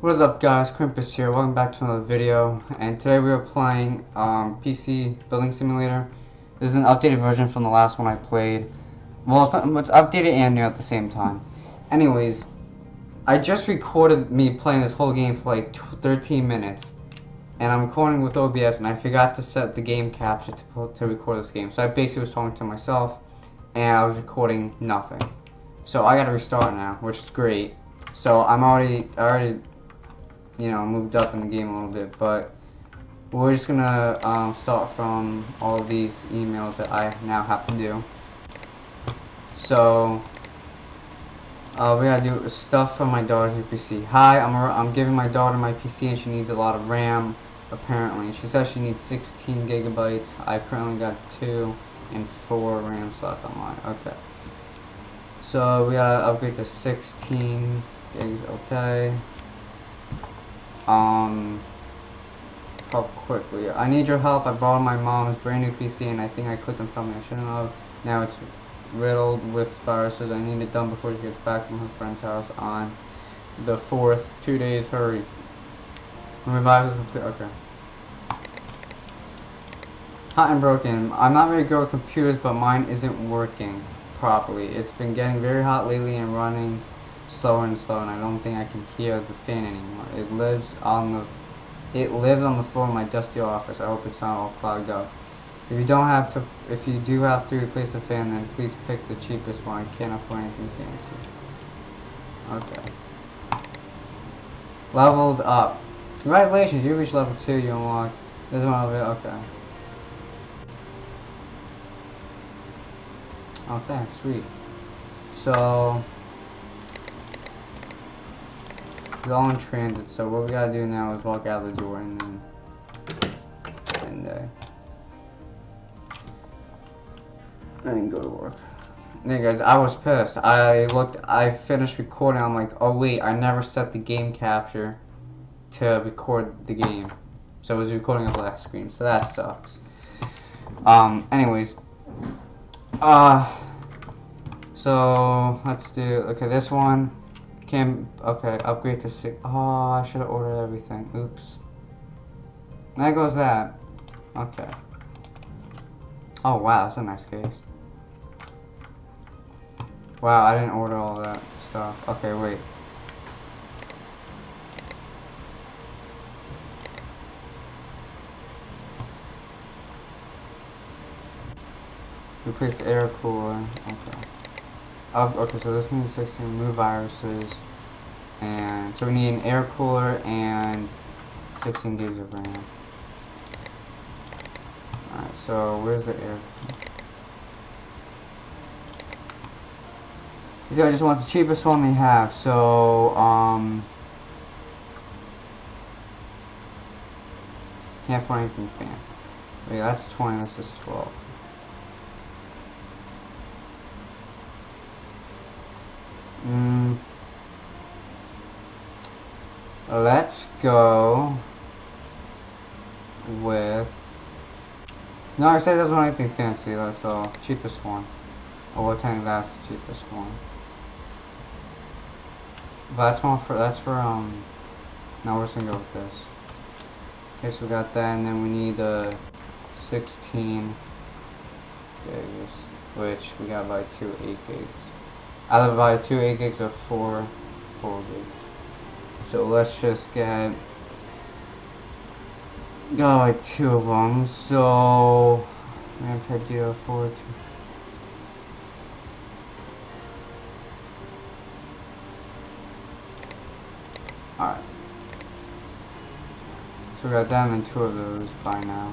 What is up guys, Krimpis here, welcome back to another video, and today we are playing PC Building Simulator. This is an updated version from the last one I played. Well, it's updated and new at the same time. Anyways, I just recorded me playing this whole game for like 13 minutes, and I'm recording with OBS, and I forgot to set the game capture to record this game, so I basically was talking to myself, and I was recording nothing. So I gotta restart now, which is great. So I'm already you know, moved up in the game a little bit, but we're just gonna start from all these emails that I now have to do. So we gotta do stuff for my daughter's new PC. Hi, I'm giving my daughter my PC and she needs a lot of RAM apparently. She says she needs 16 gigabytes. I've currently got 2 and 4 RAM slots online. Okay, so we gotta upgrade to 16 gigs. Okay. Quickly. I need your help. I borrowed my mom's brand new PC and I think I clicked on something I shouldn't have. Now it's riddled with viruses. I need it done before she gets back from her friend's house on the 4th. 2 days, hurry. When my virus is complete. Okay. Hot and broken. I'm not very good with computers, but mine isn't working properly. It's been getting very hot lately and running slower and slower, and I don't think I can hear the fan anymore. It lives on the floor of my dusty office. I hope it's not all clogged up. If you do have to replace the fan, then please pick the cheapest one. I can't afford anything fancy. Okay. Leveled up. Congratulations, you reached level 2. You unlocked this one over here. Okay. Okay, sweet. So it's all in transit, so what we gotta do now is walk out the door and then go to work. Hey guys, I was pissed. I finished recording, I'm like, oh wait, I never set the game capture to record the game. So it was recording a black screen, so that sucks. Anyways. So let's do this one. Okay, upgrade to 6. Oh, I should have ordered everything. Oops. There goes that. Okay. Oh, wow, that's a nice case. Wow, I didn't order all that stuff. Okay, wait. Replace the air cooler. Okay. Okay, so this needs 16, remove viruses, and so we need an air cooler and 16 gigs of RAM. Alright, so where's the air cooler? This guy just wants the cheapest one they have, so, can't find anything fancy. Wait, that's 20, this is 12. Let's go with, no, I said it doesn't want anything fancy, that's the cheapest one. Oh, we're telling you that's the cheapest one. But that's one for, no, we're just gonna go with this. Okay, so we got that, and then we need the 16 gigs, which we got by 2 8 gigs. Either by 2 8 gigs or 4 gigs. So let's just get like 2 of them. So I'm gonna try to do 4 2. Alright. So we got that and then 2 of those by now.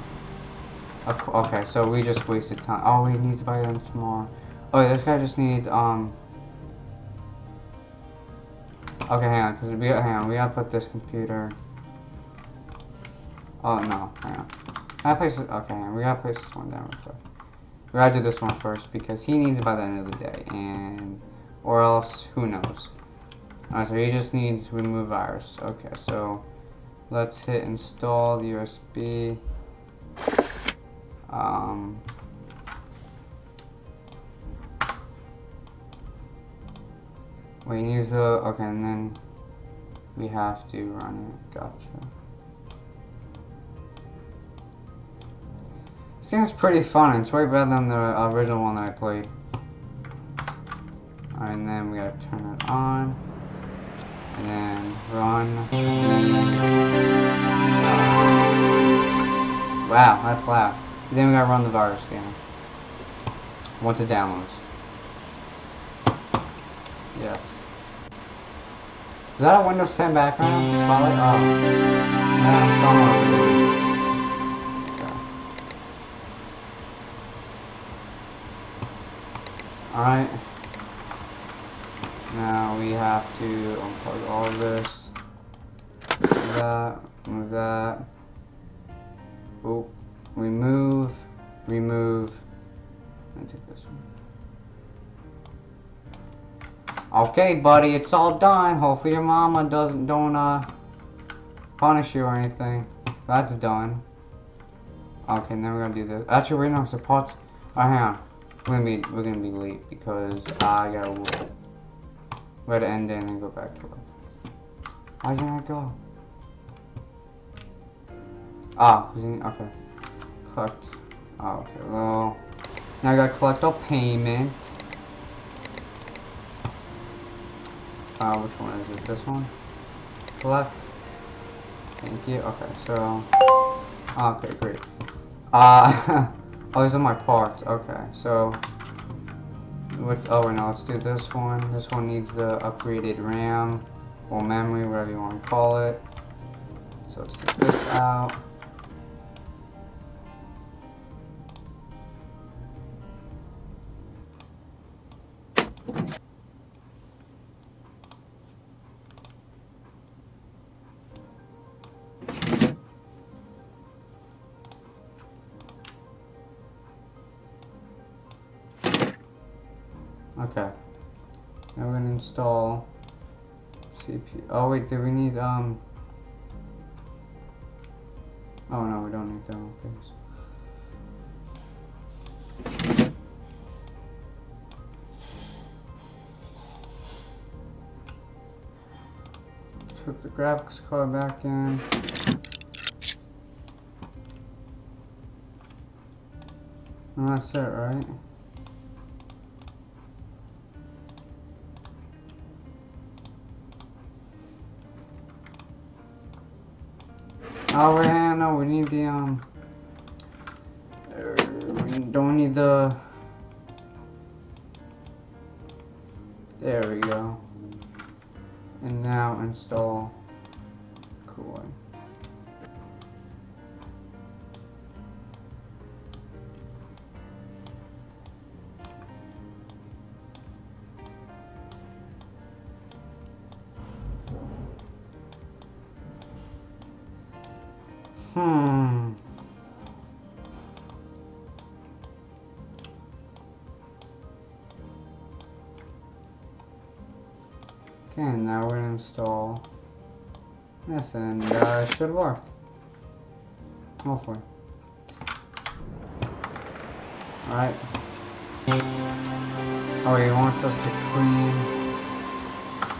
Okay, so we just wasted time. Oh, we need to buy them tomorrow. Oh yeah, this guy just needs okay, hang on, because we gotta put this computer. Oh no, hang on. Can I place this? Okay, hang on. We gotta place this one down real quick. We gotta do this one first because he needs it by the end of the day, and or else who knows. Alright, so he just needs remove virus. Okay, so let's hit install the USB. We use the, okay, and then We have to run it. Gotcha. This game's pretty fun. It's way better than the original one that I played. Alright, and then we gotta turn it on. And then run. Wow, that's loud. And then we gotta run the virus scanner. Once it downloads. Yes. Is that a Windows 10 background? Probably. Oh. No, it's not. Okay. Alright. Now we have to unplug all of this. Move that. Move that. Oh. Remove. Remove. And take this one. Okay, buddy, it's all done. Hopefully your mama don't punish you or anything. That's done. Okay, now we're gonna do this. Actually, we're not supposed. Oh, hang on. We're gonna be late because I gotta work. We gotta end it and then go back to work. Why didn't I go? Ah, okay. Collect. Oh, okay. Well, now I gotta collect all payment. Which one is it? This one? Collect. Thank you. Okay, so... Okay, great. Oh, these are my parts. Okay, so... let's do this one. This one needs the upgraded RAM. Or memory, whatever you want to call it. So let's take this out. Okay, now we're gonna install CPU. Oh wait, do we need oh no, we don't need that one, please. Put the graphics card back in. And that's it, right? Oh, no, we need the, don't need the, there we go, and now install cooling. Okay, now we're gonna install this and it should work. Hopefully. Alright. Oh, he wants us to clean.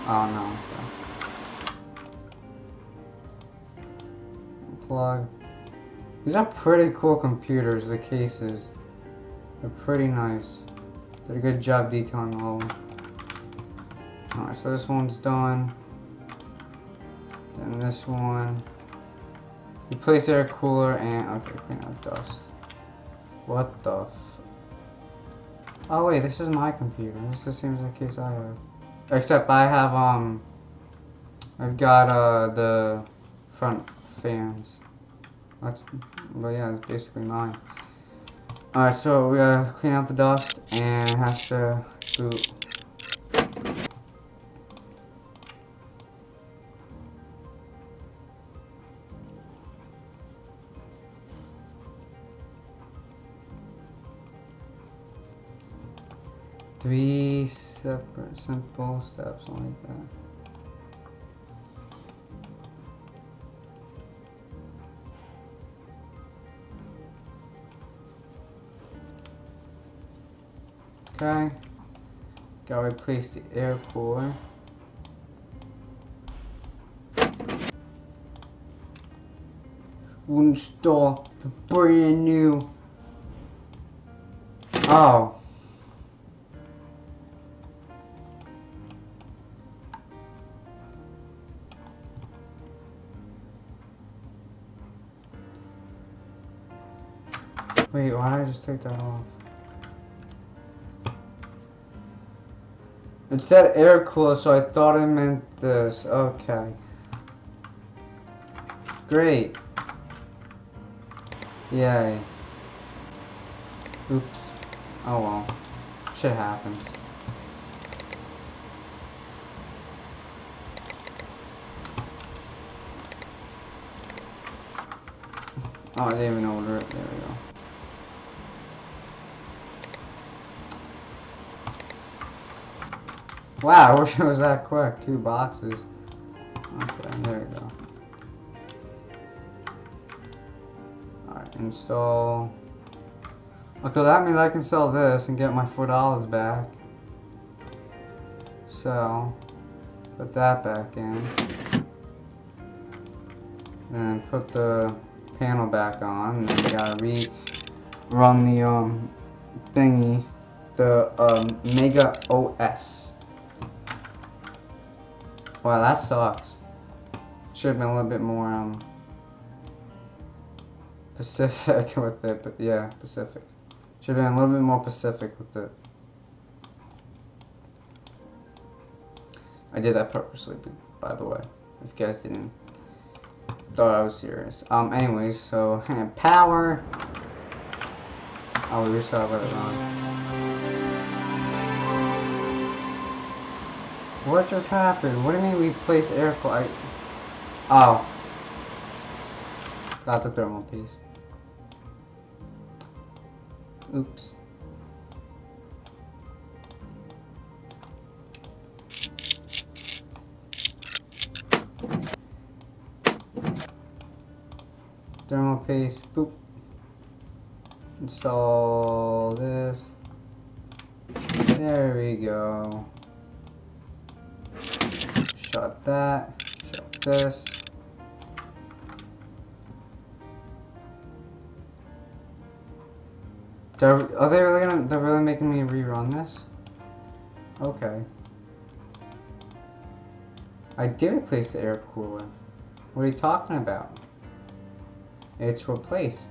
Oh no. Plug. These are pretty cool computers, the cases. They're pretty nice. Did a good job detailing all of them. Alright, so this one's done. Then this one. Replace air cooler and okay, clean out dust. What the f? Oh wait, this is my computer. This is the same as the case I have. Except I have I've got the front fans. That's, well yeah, it's basically mine. Alright, so we gotta clean out the dust and it has to boot. Three separate simple steps, something like that. Okay, gotta replace the air cooler. will install the brand new. Oh. Wait, why did I just take that off? It said air cooler, so I thought it meant this. Okay. Great. Yay. Oops. Oh well. Shit happens. Oh, I didn't even order it. There we go. Wow, I wish it was that quick. 2 boxes. Okay, there we go. Alright, install. Okay, that means I can sell this and get my $4 back. So, put that back in. And put the panel back on. And then we gotta rerun the thingy. The Mega OS. Wow, that sucks. Should have been a little bit more Pacific with it, but yeah, Pacific. Should have been a little bit more Pacific with it. I did that purposely, by the way, if you guys didn't thought I was serious. Anyways, so hand power. Oh, we just gotta let it on. What just happened? What do you mean replace air cooler? Oh. Got the thermal piece. Oops. Thermal paste. Boop. Install this. There we go. Shut that, shut this. Are they really gonna, they're really making me rerun this? Okay. I did replace the air cooler. What are you talking about? It's replaced.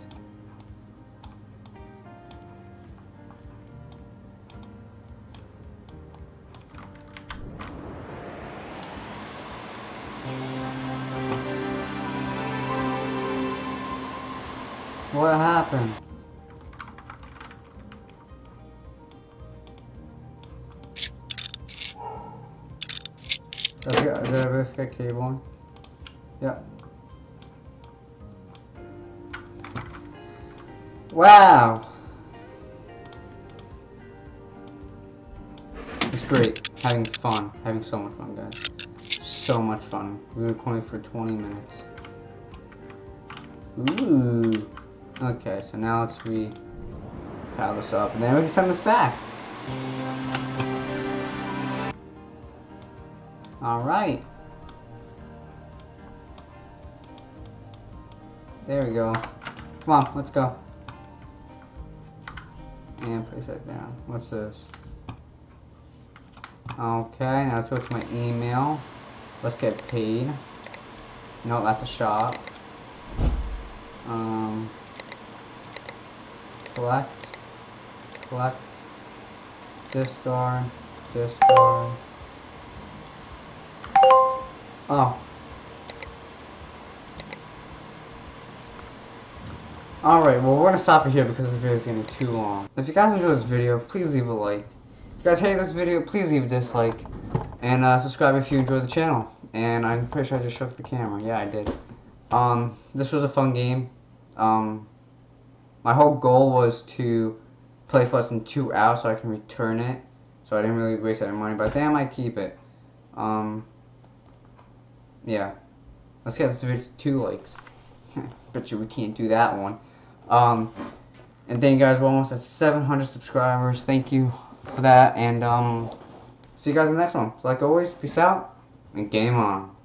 What happened? Did I both get cable on? Yeah. Wow! It's great. Having fun. Having so much fun, guys. So much fun. We were recording for 20 minutes. Ooh. Okay, so now let's re-power this up, and then we can send this back. Alright. There we go. Come on, let's go. And place that down. What's this? Okay, now let's go to my email. Let's get paid. No, that's a shop. Collect, discard. Oh. Alright, well, we're gonna stop it here because this video is getting too long. If you guys enjoyed this video, please leave a like. If you guys hate this video, please leave a dislike. And subscribe if you enjoy the channel. And I'm pretty sure I just shook the camera. Yeah, I did. This was a fun game. My whole goal was to play for less than 2 hours so I can return it. So I didn't really waste any money, but I think I might keep it. Yeah. Let's get this video to 2 likes. Bet you we can't do that one. And thank you guys, we're almost at 700 subscribers. Thank you for that, and see you guys in the next one. So like always, peace out, and game on.